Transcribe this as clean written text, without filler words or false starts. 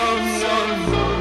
sun.